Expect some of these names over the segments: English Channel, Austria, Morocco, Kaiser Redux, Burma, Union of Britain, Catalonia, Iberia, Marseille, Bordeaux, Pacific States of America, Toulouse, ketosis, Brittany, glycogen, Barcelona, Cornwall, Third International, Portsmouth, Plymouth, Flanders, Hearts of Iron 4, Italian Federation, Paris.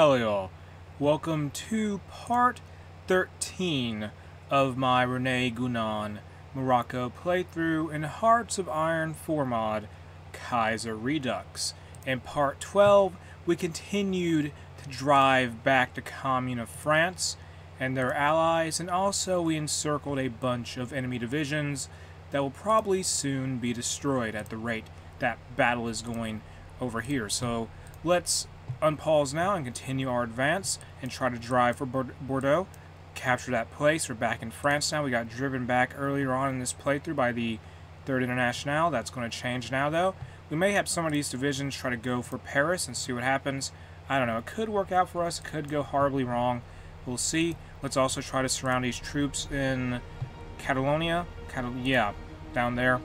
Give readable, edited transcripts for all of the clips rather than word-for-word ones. Hello y'all, welcome to part 13 of my René Guenon Morocco playthrough in Hearts of Iron 4 mod Kaiser Redux. In part 12 we continued to drive back the Commune of France and their allies, and also we encircled a bunch of enemy divisions that will probably soon be destroyed at the rate that battle is going over here. So let's unpause now and continue our advance and try to drive for Bordeaux, capture that place. We're back in France now. We got driven back earlier on in this playthrough by the Third International. That's going to change now, though. We may have some of these divisions try to go for Paris and see what happens. I don't know. It could work out for us. It could go horribly wrong. We'll see. Let's also try to surround these troops in Catalonia. Yeah, down there.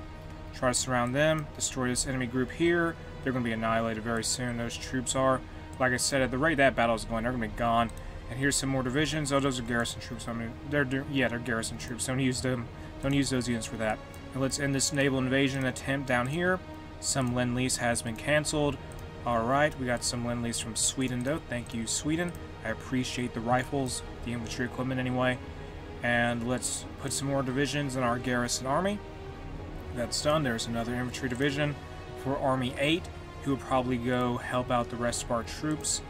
Try to surround them. Destroy this enemy group here. They're going to be annihilated very soon. Those troops are. Like I said, at the rate that battle is going, they're going to be gone. And here's some more divisions. Oh, those are garrison troops. I mean, they're garrison troops. Don't use them. Don't use those units for that. And let's end this naval invasion attempt down here. Some lend-lease has been canceled. All right, we got some lend-lease from Sweden, though. Thank you, Sweden. I appreciate the rifles, the infantry equipment, anyway. And let's put some more divisions in our garrison army. That's done. There's another infantry division for Army 8. Who would probably go help out the rest of our troops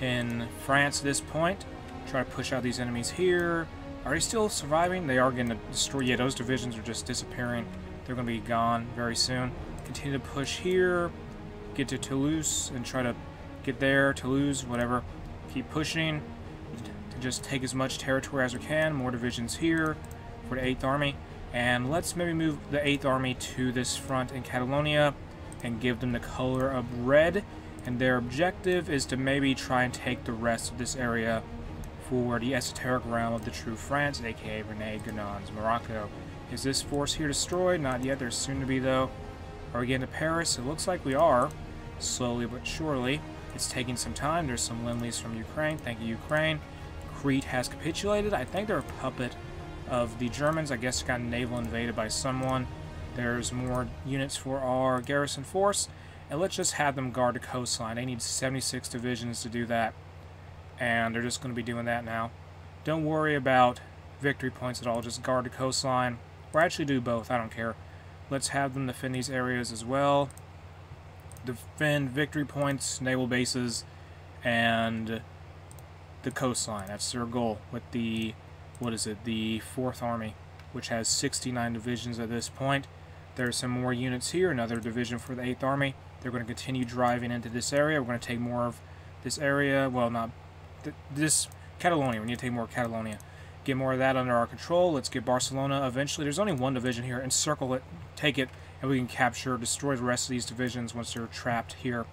in France at this point. Try to push out these enemies here. Are they still surviving? They are going to destroy. Yeah, those divisions are just disappearing. They're going to be gone very soon. Continue to push here. Get to Toulouse and try to get there. Toulouse, whatever. Keep pushing to just take as much territory as we can. More divisions here for the 8th Army. And let's maybe move the 8th Army to this front in Catalonia and give them the color of red, and their objective is to maybe try and take the rest of this area for the esoteric realm of the true France, aka René Guenon's Morocco. Is this force here destroyed? Not yet. There's soon to be, though. Are we getting to Paris? It looks like we are, slowly but surely. It's taking some time. There's some lend-lease from Ukraine. Thank you, Ukraine. Crete has capitulated. I think they're a puppet of the Germans. I guess it got naval invaded by someone. There's more units for our garrison force, and let's just have them guard the coastline. They need 76 divisions to do that, and they're just going to be doing that now. Don't worry about victory points at all. Just guard the coastline, or actually do both. I don't care. Let's have them defend these areas as well. Defend victory points, naval bases, and the coastline. That's their goal with the, what is it, the 4th Army, which has 69 divisions at this point. There's some more units here, another division for the 8th Army. They're going to continue driving into this area. We're going to take more of this area. Well, not this Catalonia. We need to take more Catalonia. Get more of that under our control. Let's get Barcelona eventually. There's only one division here. Encircle it, take it, and we can capture, destroy the rest of these divisions once they're trapped here.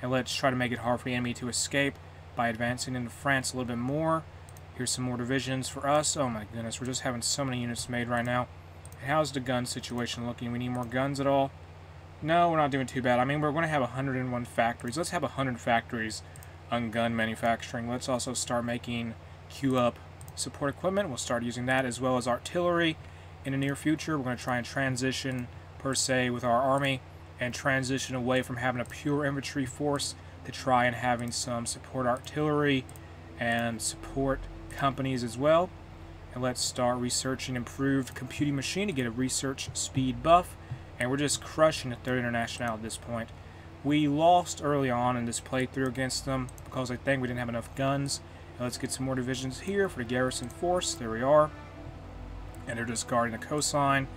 And let's try to make it hard for the enemy to escape by advancing into France a little bit more. Here's some more divisions for us. Oh my goodness, we're just having so many units made right now. How's the gun situation looking? We need more guns at all? No, we're not doing too bad. I mean, we're going to have 101 factories. Let's have 100 factories on gun manufacturing. Let's also start making Q-up support equipment. We'll start using that as well as artillery in the near future. We're going to try and transition, per se, with our army and transition away from having a pure infantry force to try and having some support artillery and support companies as well. And let's start researching improved computing machine to get a research speed buff. And we're just crushing the Third International at this point. We lost early on in this playthrough against them because I think we didn't have enough guns. And let's get some more divisions here for the garrison force. There we are. And they're just guarding the coastline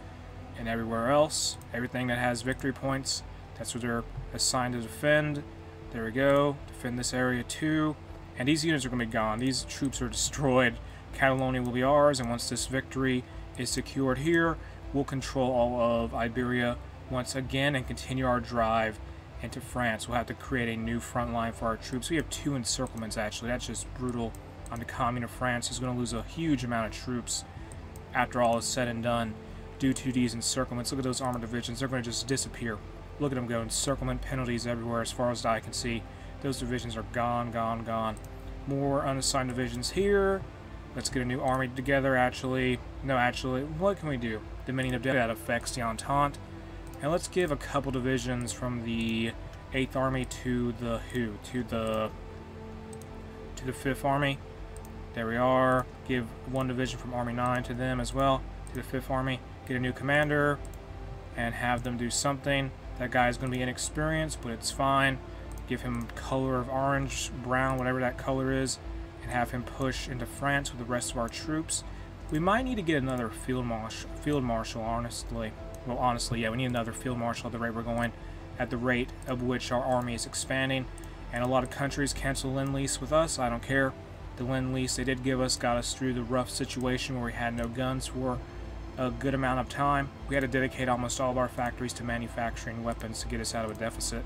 and everywhere else. Everything that has victory points, that's what they're assigned to defend. There we go. Defend this area too. And these units are going to be gone. These troops are destroyed. Catalonia will be ours, and once this victory is secured here, we'll control all of Iberia once again and continue our drive into France. We'll have to create a new front line for our troops. We have two encirclements, actually. That's just brutal on the Commune of France. He's going to lose a huge amount of troops after all is said and done due to these encirclements. Look at those armored divisions. They're going to just disappear. Look at them go. Encirclement penalties everywhere as far as I can see. Those divisions are gone, gone, gone. More unassigned divisions here. Let's get a new army together, actually. No, actually, what can we do? Dominion of Death, that affects the Entente. And let's give a couple divisions from the 8th Army to the to the 5th Army. There we are. Give one division from Army 9 to them as well, to the 5th Army. Get a new commander and have them do something. That guy is going to be inexperienced, but it's fine. Give him color of orange, brown, whatever that color is, and have him push into France with the rest of our troops. We might need to get another field marshal, honestly. Well, honestly, yeah, we need another field marshal at the rate we're going, at the rate of which our army is expanding. And a lot of countries cancel Lend-Lease with us. I don't care. The Lend-Lease they did give us got us through the rough situation where we had no guns for a good amount of time. We had to dedicate almost all of our factories to manufacturing weapons to get us out of a deficit.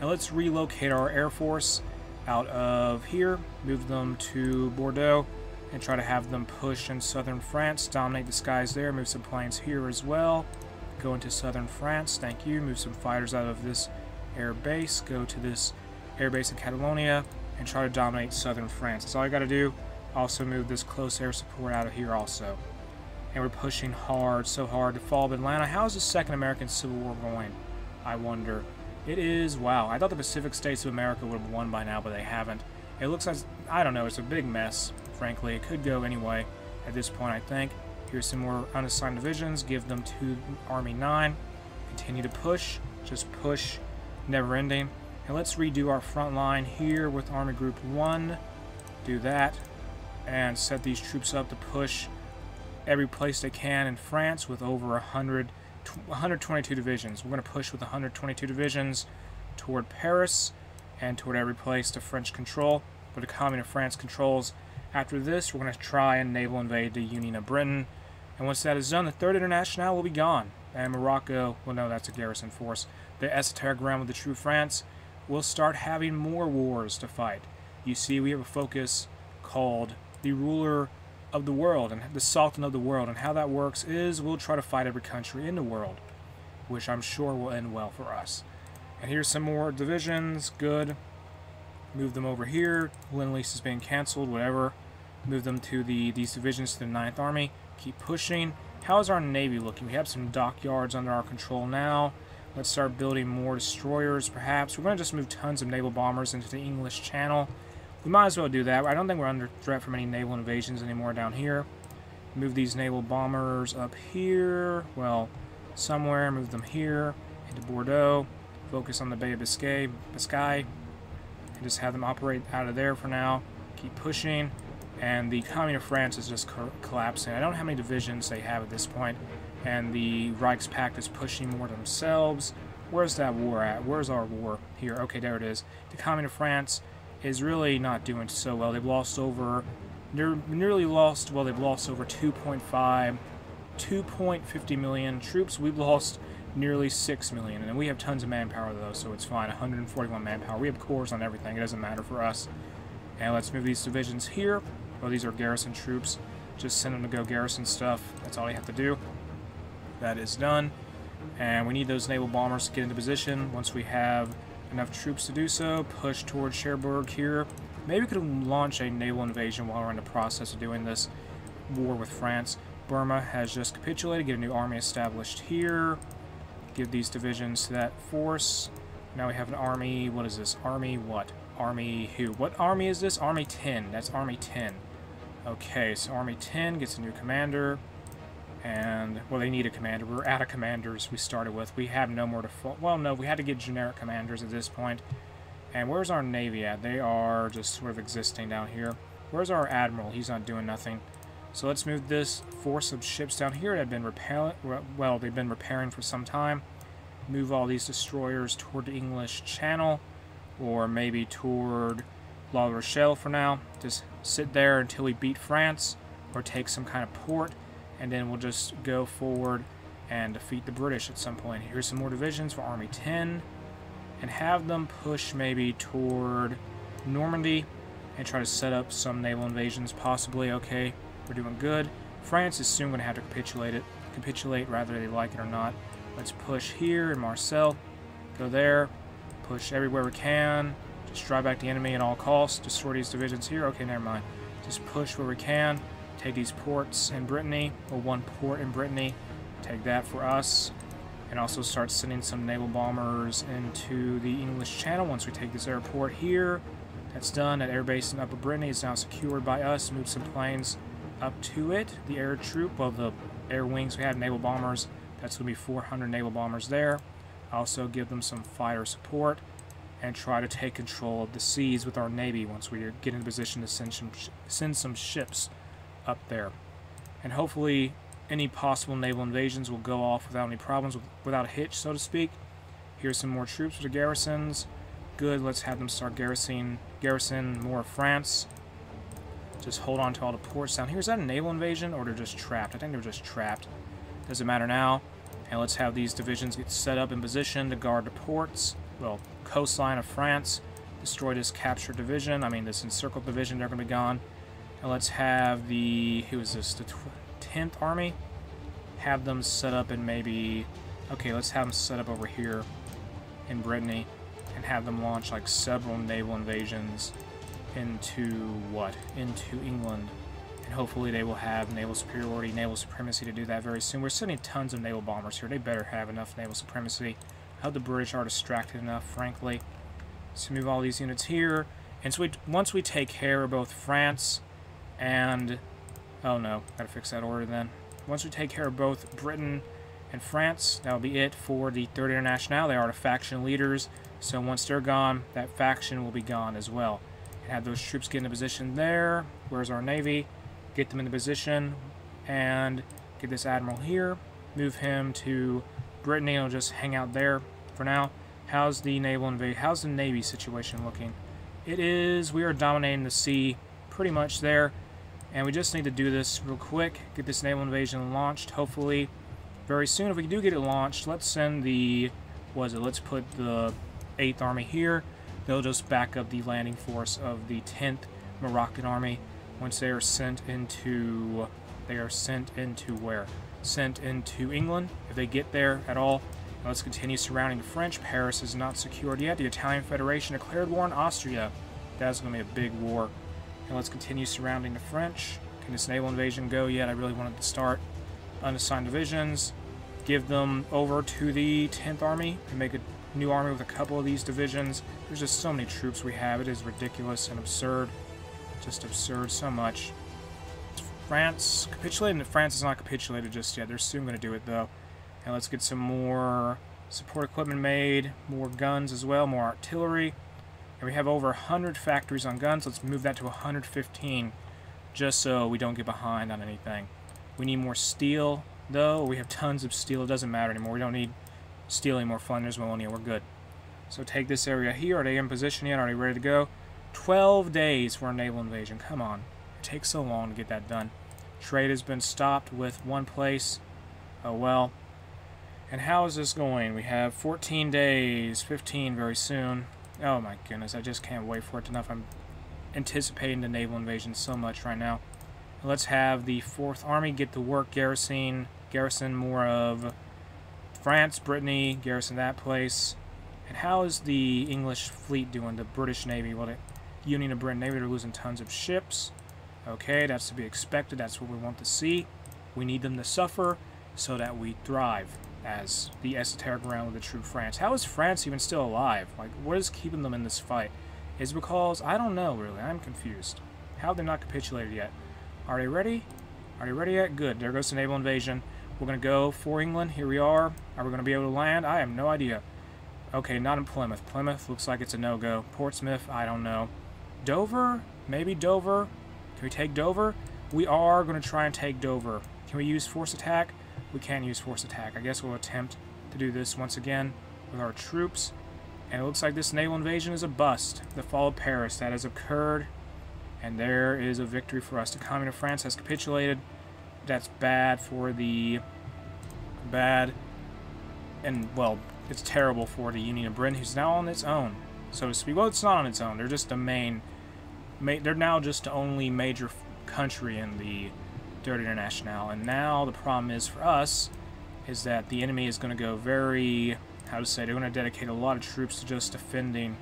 Now let's relocate our Air Force out of here, move them to Bordeaux, and try to have them push in southern France, dominate the skies there, move some planes here as well, go into southern France, thank you, move some fighters out of this air base, go to this air base in Catalonia, and try to dominate southern France. That's all I gotta do. Also move this close air support out of here also. And we're pushing hard, so hard, to fall of Atlanta. How's the Second American Civil War going, I wonder? It is, wow, I thought the Pacific States of America would have won by now, but they haven't. It looks like, I don't know, it's a big mess, frankly. It could go anyway at this point, I think. Here's some more unassigned divisions. Give them to Army 9. Continue to push. Just push. Never ending. And let's redo our front line here with Army Group 1. Do that. And set these troops up to push every place they can in France with over 122 divisions. We're going to push with 122 divisions toward Paris and toward every place to French control, but the Commune of France controls. After this, we're going to try and naval invade the Union of Britain, and once that is done, the Third International will be gone, and Morocco, well no, that's a garrison force, the esoteric realm of the true France, will start having more wars to fight. You see, we have a focus called the ruler of the world and the Sultan of the world, and how that works is we'll try to fight every country in the world, which I'm sure will end well for us. And here's some more divisions. Good. Move them over here. Lend-Lease is being canceled, whatever. Move them to these divisions to the 9th Army. Keep pushing. How's our Navy looking? We have some dockyards under our control now. Let's start building more destroyers, perhaps. We're going to just move tons of naval bombers into the English Channel. We might as well do that. I don't think we're under threat from any naval invasions anymore down here. Move these naval bombers up here. Well, somewhere. Move them here into Bordeaux. Focus on the Bay of Biscay, and just have them operate out of there for now. Keep pushing, and the Commune of France is just collapsing. I don't know how many divisions they have at this point, and the Reichs Pact is pushing more themselves. Where's that war at? Where's our war here? Okay, there it is. The Commune of France is really not doing so well. They've lost over, they've lost over 2.50 million troops. We've lost nearly 6 million, and we have tons of manpower though, so it's fine. 141 manpower. We have cores on everything. It doesn't matter for us. And let's move these divisions here. Oh, these are garrison troops. Just send them to go garrison stuff. That's all you have to do. That is done. And we need those naval bombers to get into position. Once we have enough troops to do so, push towards Cherbourg here. Maybe we could launch a naval invasion while we're in the process of doing this war with France. Burma has just capitulated. Get a new army established here. Give these divisions to that force. Now we have an army. What is this? Army what? Army who? What army is this? Army 10. That's Army 10. Okay, so Army 10 gets a new commander. And, well, they need a commander. We're out of commanders we started with. We have no more to fall. Well, no, we had to get generic commanders at this point. And where's our Navy at? They are just sort of existing down here. Where's our Admiral? He's not doing nothing. So let's move this force of ships down here. They've been repairing for some time. Move all these destroyers toward the English Channel, or maybe toward La Rochelle for now. Just sit there until we beat France, or take some kind of port, and then we'll just go forward and defeat the British at some point. Here's some more divisions for Army 10, and have them push maybe toward Normandy, and try to set up some naval invasions possibly. Okay. We're doing good. France is soon going to have to capitulate rather they like it or not. Let's push here in Marseille. Go there. Push everywhere we can. Just drive back the enemy at all costs. Destroy these divisions here. Okay, never mind. Just push where we can. Take these ports in Brittany, or one port in Brittany. Take that for us. And also start sending some naval bombers into the English Channel once we take this airport here. That's done. That air base in Upper Brittany is now secured by us. Move some planes up to it. The air troop, well, the air wings we have, naval bombers. That's going to be 400 naval bombers there. Also give them some fighter support and try to take control of the seas with our navy once we get in a position to send some ships up there. And hopefully any possible naval invasions will go off without any problems, without a hitch, so to speak. Here's some more troops for the garrisons. Good, let's have them start garrison more of France. Just hold on to all the ports down here. Is that a naval invasion or they're just trapped? I think they're just trapped. Doesn't matter now. And let's have these divisions get set up in position to guard the ports. Well, coastline of France. Destroy this captured division. I mean, this encircled division. They're going to be gone. And let's have the... Who is this? The 10th Army? Have them set up in maybe... Okay, let's have them set up over here in Brittany. And have them launch, like, several naval invasions into what? Into England. And hopefully they will have naval superiority, naval supremacy to do that very soon. We're sending tons of naval bombers here. They better have enough naval supremacy. I hope the British are distracted enough, frankly. So move all these units here. And so once we take care of both France and... Oh no, gotta fix that order then. Once we take care of both Britain and France, that'll be it for the Third International. They are the faction leaders. So once they're gone, that faction will be gone as well. And have those troops get into position there. Where's our navy? Get them into position and get this admiral here, move him to Brittany. I'll just hang out there for now. How's the naval invasion? How's the navy situation looking? It is, we are dominating the sea pretty much there, and we just need to do this real quick, get this naval invasion launched hopefully very soon. If we do get it launched, let's send the, what is it, let's put the 8th Army here. They'll just back up the landing force of the 10th Moroccan Army. Once they are sent into where? Sent into England, if they get there at all. Now let's continue surrounding the French. Paris is not secured yet. The Italian Federation declared war on Austria. That's going to be a big war. And let's continue surrounding the French. Can this naval invasion go yet? I really wanted to start unassigned divisions. Give them over to the 10th Army and make a new army with a couple of these divisions. There's just so many troops we have. It is ridiculous and absurd. Just absurd, so much. France capitulated, and France is not capitulated just yet. They're soon going to do it, though. And let's get some more support equipment made, more guns as well, more artillery. And we have over 100 factories on guns. Let's move that to 115, just so we don't get behind on anything. We need more steel, though. We have tons of steel. It doesn't matter anymore. We don't need steel anymore. Flanders, Wallonia, we're good. So take this area here. Are they in position yet? Are they ready to go? 12 days for a naval invasion. Come on. It takes so long to get that done. Trade has been stopped with one place. Oh well. And how is this going? We have 14 days, 15 very soon. Oh my goodness, I just can't wait for it enough. I'm anticipating the naval invasion so much right now. Let's have the 4th Army get to work, garrison more of France, Brittany, garrison that place. And how is the English fleet doing, the British Navy? Well, the Union of Britain Navy, they're losing tons of ships. Okay, that's to be expected. That's what we want to see. We need them to suffer so that we thrive as the esoteric realm of the true France. How is France even still alive? Like, what is keeping them in this fight? Is it because, I don't know, really. I'm confused. How have they not capitulated yet? Are they ready? Are they ready yet? Good. There goes the naval invasion. We're going to go for England. Here we are. Are we going to be able to land? I have no idea. Okay, not in Plymouth. Plymouth looks like it's a no-go. Portsmouth, I don't know. Dover? Maybe Dover? Can we take Dover? We are going to try and take Dover. Can we use force attack? We can use force attack. I guess we'll attempt to do this once again with our troops. And it looks like this naval invasion is a bust. The fall of Paris, that has occurred. And there is a victory for us. The Commune of France has capitulated. That's bad for the... Bad. And, well... It's terrible for the Union of Britain, who's now on its own, so to speak. Well, it's not on its own. They're just the main... They're now just the only major country in the Third International. And now the problem is for us is that the enemy is going to go very... How to say? They're going to dedicate a lot of troops to just defending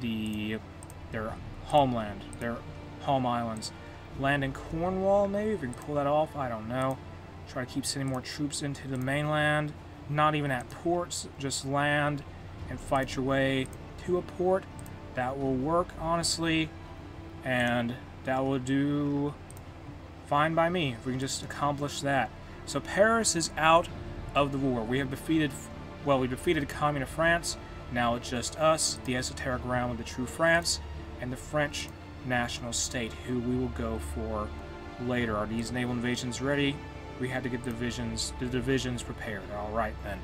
their homeland, their home islands. Land in Cornwall, maybe? If we can pull that off, I don't know. Try to keep sending more troops into the mainland. Not even at ports, just land and fight your way to a port. That will work, honestly, and that will do fine by me if we can just accomplish that. So Paris is out of the war. We have defeated, well, we defeated the Commune of France. Now it's just us, the esoteric realm of the true France, and the French national state, who we will go for later. Are these naval invasions ready? We had to get the divisions prepared. All right, then.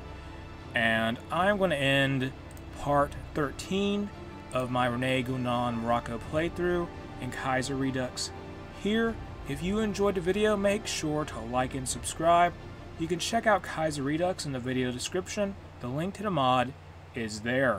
And I'm going to end part 13 of my René Guenon Morocco playthrough in Kaiser Redux here. If you enjoyed the video, make sure to like and subscribe. You can check out Kaiser Redux in the video description. The link to the mod is there.